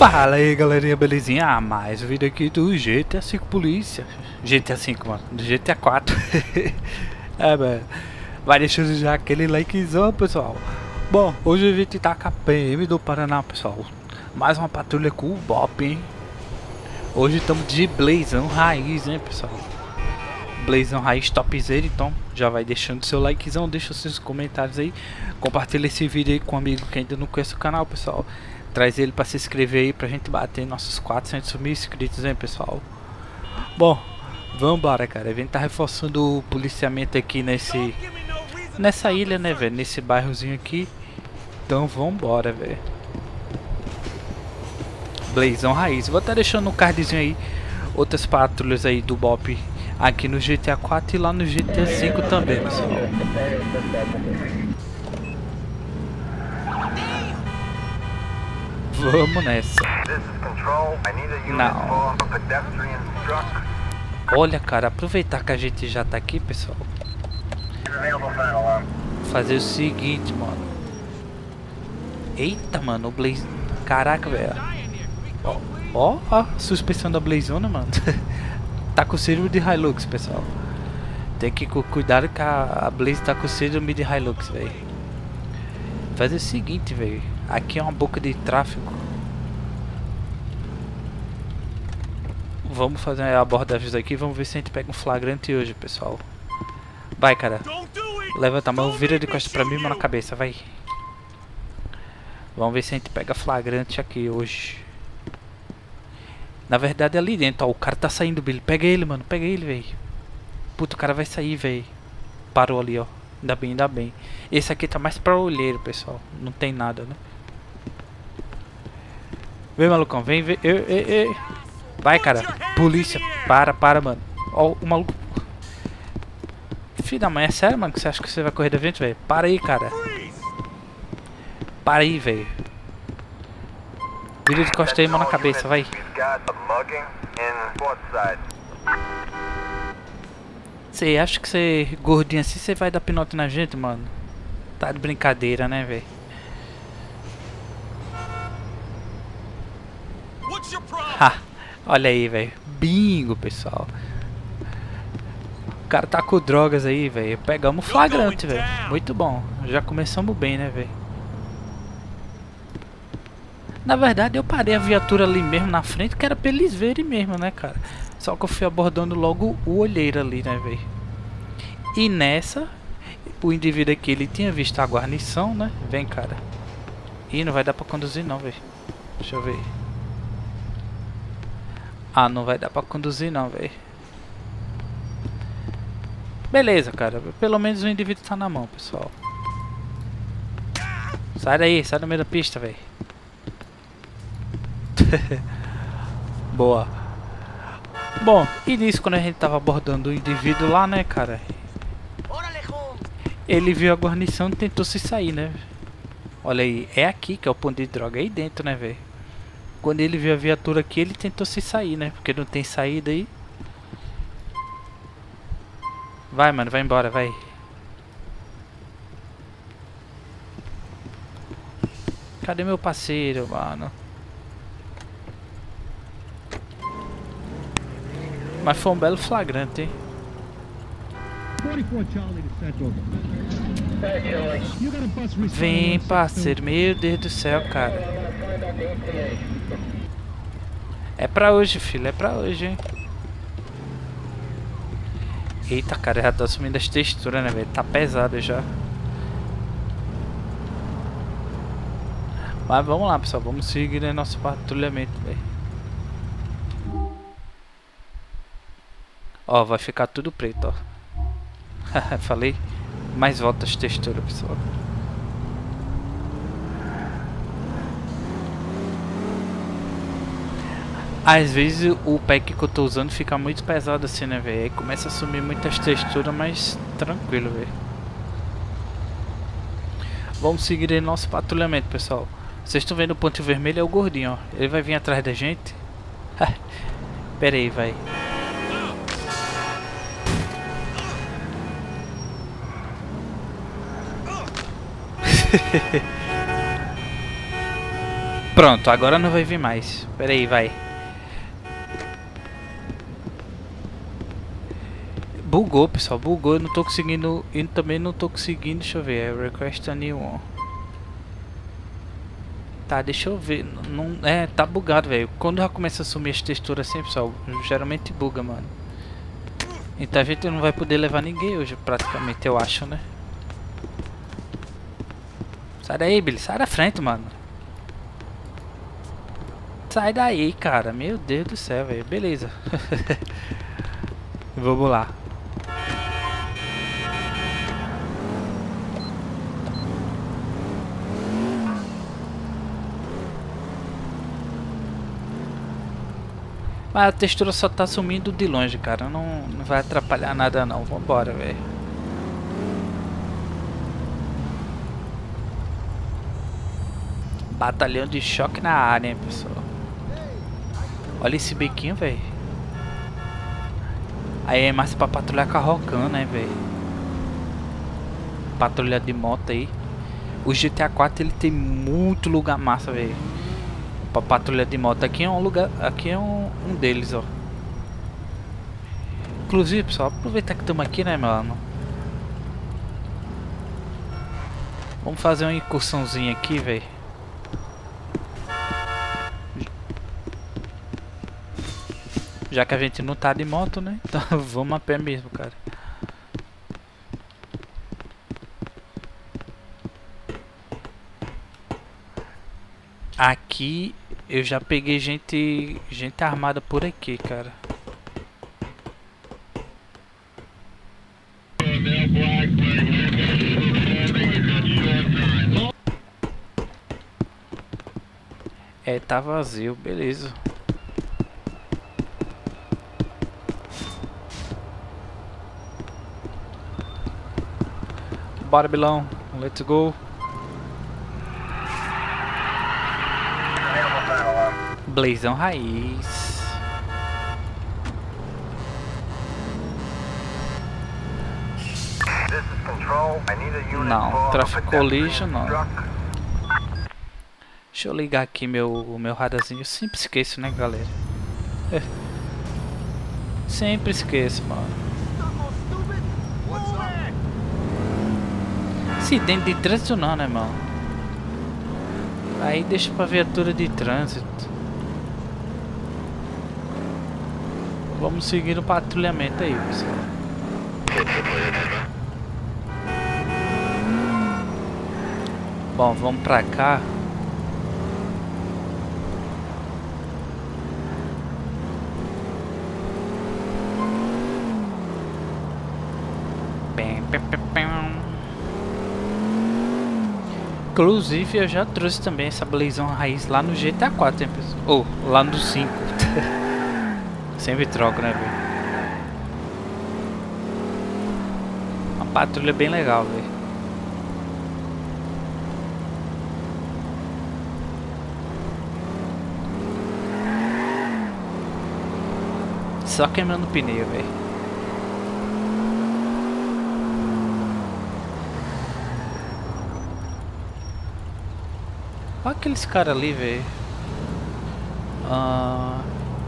Fala aí galerinha, belezinha? Ah, mais um vídeo aqui do GTA 5 Polícia. GTA 5, mano, do GTA 4. É, mano. Vai deixando já aquele likezão, pessoal. Bom, hoje a gente tá com a PM do Paraná, pessoal. Mais uma patrulha com o BOPE, hein? Hoje estamos de Blazão Raiz, hein, pessoal? Blazão Raiz topzera, então já vai deixando seu likezão, deixa seus comentários aí. Compartilha esse vídeo aí com um amigo que ainda não conhece o canal, pessoal. Traz ele pra se inscrever aí, pra gente bater nossos 400.000 inscritos, hein, pessoal. Bom, vambora, cara. A gente tá reforçando o policiamento aqui nessa ilha, né, velho. Nesse bairrozinho aqui. Então vambora, velho. Blazão Raiz. Vou estar deixando um cardzinho aí. Outras patrulhas aí do BOPE aqui no GTA 4 e lá no GTA 5 também, pessoal. Vamos nessa. Não. Olha, cara, aproveitar que a gente já tá aqui, pessoal. Fazer o seguinte, mano. Eita, mano, o Blaze... Caraca, velho. Ó, ó, suspensão da Blazona, mano. Tá com síndrome de Hilux, pessoal. Tem que cuidar que a Blaze tá com síndrome de Hilux, velho. Fazer o seguinte, velho. Aqui é uma boca de tráfego. Vamos fazer a abordagem aqui. Vamos ver se a gente pega um flagrante hoje, pessoal. Vai, cara. Levanta a mão, vira de costas pra mim, mão na cabeça, vai. Vamos ver se a gente pega flagrante aqui hoje. Na verdade é ali dentro, ó. O cara tá saindo, Billy. Pega ele, mano. Pega ele, velho. Puta, o cara vai sair, velho. Parou ali, ó. Ainda bem, ainda bem. Esse aqui tá mais pra olheiro, pessoal. Não tem nada, né? Vem, malucão, vem, vem. Ei. Vai, cara. Polícia. Para, mano. Ó, o maluco. Filho da mãe, é sério, mano? Que você acha que você vai correr da gente, velho? Para aí, cara. Para aí, velho. Vira de costa aí, mão na cabeça, vai. Você acha que você gordinho assim, você vai dar pinote na gente, mano? Tá de brincadeira, né, velho? Ha, olha aí, velho. Bingo, pessoal. O cara tá com drogas aí, velho. Pegamos flagrante, velho. Muito bom. Já começamos bem, né, velho? Na verdade, eu parei a viatura ali mesmo na frente, que era pra eles verem mesmo, né, cara? Só que eu fui abordando logo o olheiro ali, né, velho? E nessa, o indivíduo aqui, ele tinha visto a guarnição, né? Vem, cara. Ih, não vai dar pra conduzir, não, velho. Deixa eu ver. Ah, não vai dar pra conduzir não, velho. Beleza, cara. Pelo menos o indivíduo tá na mão, pessoal. Sai daí, sai do meio da pista, velho. Boa. Bom, e nisso quando a gente tava abordando o indivíduo lá, né, cara? Ele viu a guarnição e tentou se sair, né? Olha aí, é aqui que é o ponto de droga. É aí dentro, né, velho? Quando ele viu a viatura aqui, ele tentou se sair, né? Porque não tem saída aí. Vai, mano. Vai embora, vai. Cadê meu parceiro, mano? Mas foi um belo flagrante, hein? Vem, parceiro. Meu Deus do céu, cara. É pra hoje, filho. É pra hoje, hein? Eita, cara. Já tá sumindo as texturas, né, velho? Tá pesado já. Mas vamos lá, pessoal. Vamos seguir, né, nosso patrulhamento, velho. Ó, vai ficar tudo preto, ó. Falei. Mais volta as texturas, pessoal. Às vezes o pack que eu tô usando fica muito pesado assim, né, velho? Aí começa a sumir muitas texturas, mas tranquilo, velho. Vamos seguir aí nosso patrulhamento, pessoal. Vocês estão vendo o ponto vermelho, é o gordinho, ó. Ele vai vir atrás da gente. Pera aí, vai. Pronto, agora não vai vir mais. Pera aí, vai. Bugou, pessoal, bugou. Eu não tô conseguindo. Eu também não tô conseguindo. Deixa eu ver. Request a new one. Tá, deixa eu ver. Não, é, tá bugado, velho. Quando já começa a sumir as texturas assim, pessoal, geralmente buga, mano. Então a gente não vai poder levar ninguém hoje, praticamente, eu acho, né? Sai daí, Billy. Sai da frente, mano. Sai daí, cara. Meu Deus do céu, velho. Beleza. Vamos lá. Mas a textura só tá sumindo de longe, cara. Não vai atrapalhar nada, não. Vambora, velho. Batalhão de choque na área, hein, pessoal. Olha esse biquinho, velho. Aí é mais pra patrulhar carrocando, né, velho. Patrulha de moto aí. O GTA 4, ele tem muito lugar massa, velho. Pra patrulha de moto. Aqui é um lugar. Aqui é um deles, ó. Inclusive, pessoal, aproveitar que estamos aqui, né, mano? Vamos fazer uma incursãozinha aqui, velho. Já que a gente não tá de moto, né? Então vamos a pé mesmo, cara. Aqui eu já peguei gente armada por aqui, cara. É, tá vazio, beleza. Bora, Bilão, let's go. Blazão Raiz. Não, Traffic Collision não. Deixa eu ligar aqui meu radarzinho. Eu sempre esqueço, né, galera? Sempre esqueço, mano. Acidente de trânsito não, né, mano? Aí deixa pra viatura de trânsito. Vamos seguir o patrulhamento aí, pessoal. Bom, vamos pra cá. Inclusive, eu já trouxe também essa Blazão Raiz lá no GTA 4, hein, pessoal? Ou, lá no 5. Sempre troco, né, velho? Uma patrulha bem legal, velho. Só queimando pneu, velho. Olha aqueles caras ali, velho.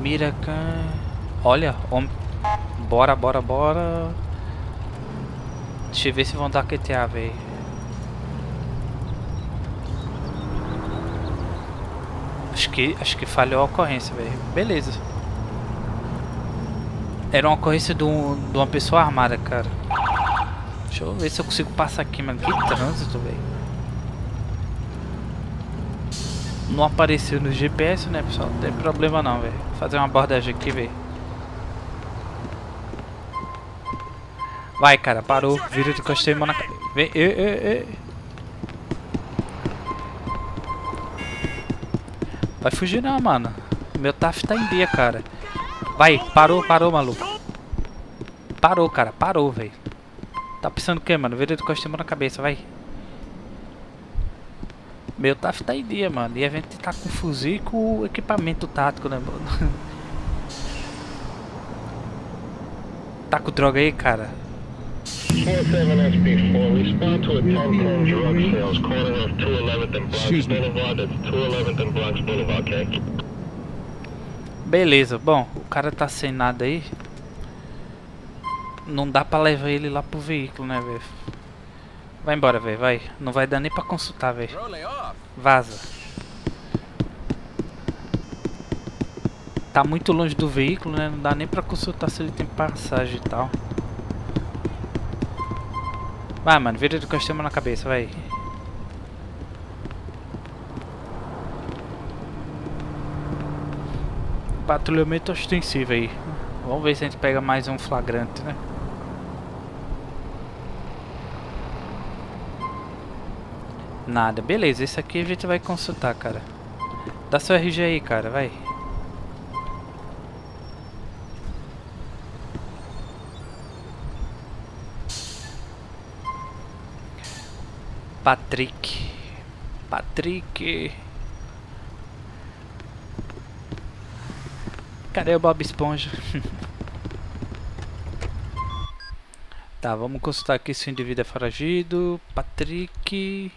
Mira, cara. Olha, homem. Bora, bora, bora. Deixa eu ver se vão dar QTA, velho. Acho que falhou a ocorrência, velho. Beleza. Era uma ocorrência de uma pessoa armada, cara. Deixa eu ver se eu consigo passar aqui, mano. Que trânsito, velho. Não apareceu no GPS, né, pessoal? Não tem problema não, velho. Fazer uma abordagem aqui, velho. Vai, cara, parou. Vira de costeio, mano. Vem, vai fugir não, mano. Meu TAF tá em dia, cara. Vai, parou, maluco. Parou, cara, parou, velho. Tá pensando o que, mano? Vira de costeio, mano, na cabeça, vai. Meu TAF tá em dia, mano. E a gente tá com fuzil e com o equipamento tático, né, mano? Tá com droga aí, cara? Beleza, bom, o cara tá sem nada aí. Não dá pra levar ele lá pro veículo, né, velho? Vai embora, velho, vai. Não vai dar nem pra consultar, velho. Vaza. Tá muito longe do veículo, né? Não dá nem pra consultar se ele tem passagem e tal. Vai, mano, vira do castelo na cabeça, vai. Patrulhamento ostensivo aí. Vamos ver se a gente pega mais um flagrante, né? Nada, beleza, esse aqui a gente vai consultar, cara. Dá seu RG aí, cara, vai. Patrick. Cadê o Bob Esponja? Tá, vamos consultar aqui se o indivíduo é foragido. Patrick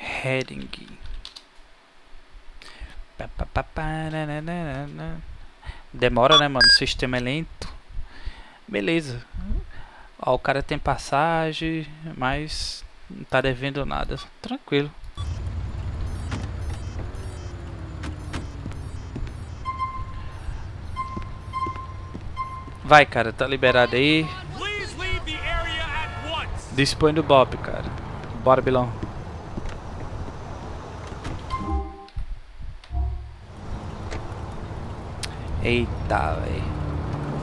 Hering. Demora, né, mano? O sistema é lento. Beleza. Ó, o cara tem passagem, mas não tá devendo nada. Tranquilo. Vai, cara, tá liberado aí. Dispõe do BOPE, cara. Bora, Bilão. Eita, véi.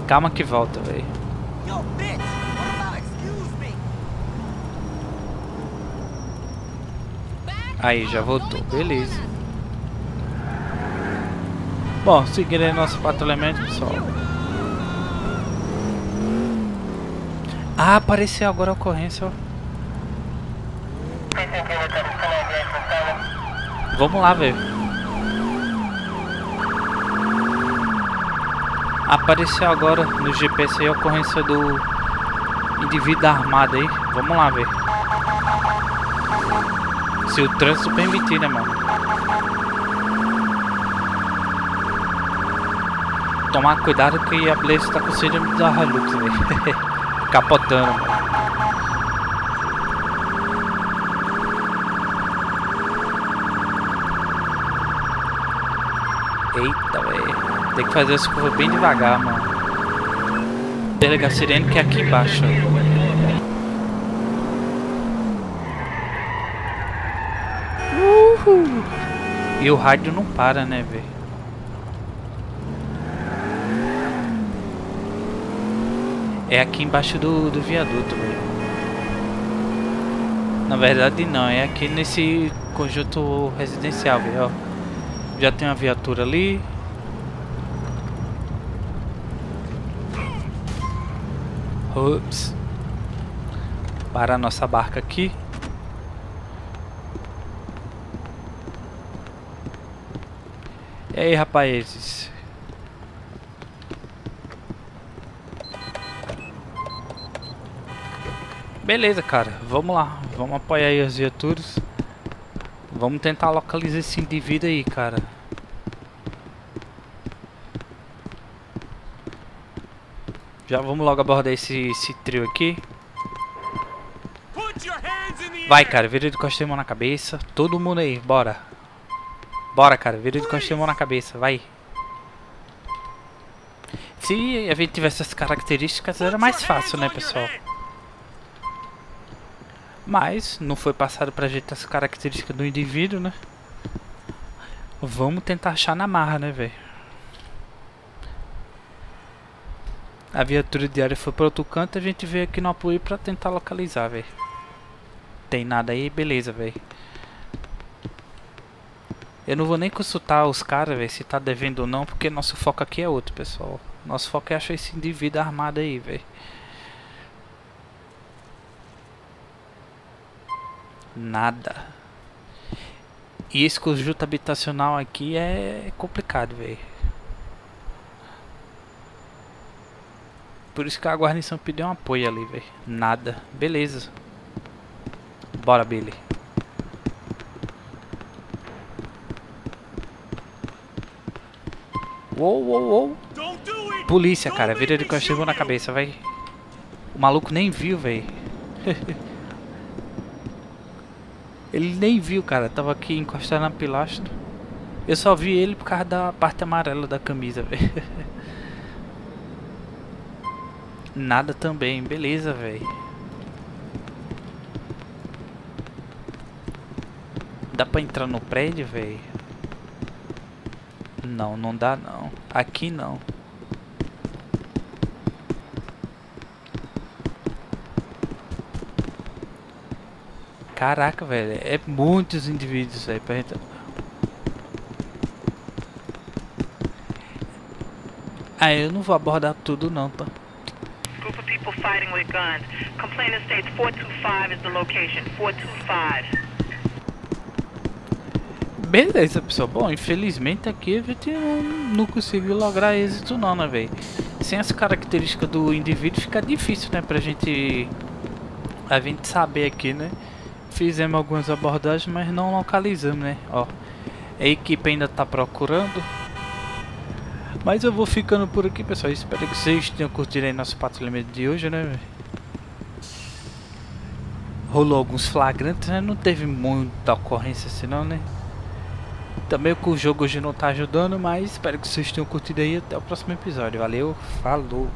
Calma que volta, véi. Aí, já voltou. Beleza. Bom, seguindo aí nosso patrulhamento, pessoal. Ah, apareceu agora a ocorrência. Vamos lá, velho. Apareceu agora no GPS aí a ocorrência do indivíduo armado aí. Vamos lá, velho. Se o trânsito permitir, né, mano? Tomar cuidado que a Blaze tá com síndrome da Hilux, velho. Capotando, mano. Eita, velho. Tem que fazer essa curva bem devagar, mano. Delegar a sirene que é aqui embaixo, ó. E o rádio não para, né, velho? É aqui embaixo do viaduto, velho. Na verdade, não. É aqui nesse conjunto residencial, velho. Já tem uma viatura ali. Ups. Para a nossa barca aqui. E aí, rapazes? Beleza, cara. Vamos lá. Vamos apoiar aí as viaturas. Vamos tentar localizar esse indivíduo aí, cara. Já vamos logo abordar esse trio aqui. Vai, cara. Vira de costas e mão na cabeça. Todo mundo aí. Bora. Bora, cara, vira de costas e mão na cabeça, vai. Se a gente tivesse essas características era mais fácil, né, pessoal? Mas não foi passado pra gente essa característica do indivíduo, né? Vamos tentar achar na marra, né, velho? A viatura diária foi para outro canto, a gente veio aqui no apoio pra tentar localizar, velho. Tem nada aí, beleza, velho. Eu não vou nem consultar os caras, velho, se tá devendo ou não, porque nosso foco aqui é outro, pessoal. Nosso foco é achar esse indivíduo armado aí, velho. Nada. E esse conjunto habitacional aqui é complicado, velho. Por isso que a guarnição pediu um apoio ali, velho. Nada. Beleza. Bora, Billy. Uou, uou, uou. Polícia, cara. Vira de costas, chegou na cabeça, vai. O maluco nem viu, velho. Ele nem viu, cara. Tava aqui encostado na pilastra. Eu só vi ele por causa da parte amarela da camisa, velho. Nada também. Beleza, velho. Dá pra entrar no prédio, velho? Não, não dá não. Aqui não. Caraca, velho. É muitos indivíduos aí pra gente... Ah, eu não vou abordar tudo não, tá? Group of people fighting with guns. Complainant states 425 is the location. 425. Beleza, pessoal. Bom, infelizmente aqui a gente não conseguiu lograr êxito não, né, velho? Sem as características do indivíduo fica difícil, né, pra gente... A gente saber aqui, né? Fizemos algumas abordagens, mas não localizamos, né? Ó, a equipe ainda tá procurando. Mas eu vou ficando por aqui, pessoal. Espero que vocês tenham curtido aí nosso patrulhamento de hoje, né, véio? Rolou alguns flagrantes, né? Não teve muita ocorrência assim não, né? Também que o jogo hoje não tá ajudando, mas espero que vocês tenham curtido aí. Até o próximo episódio. Valeu, falou!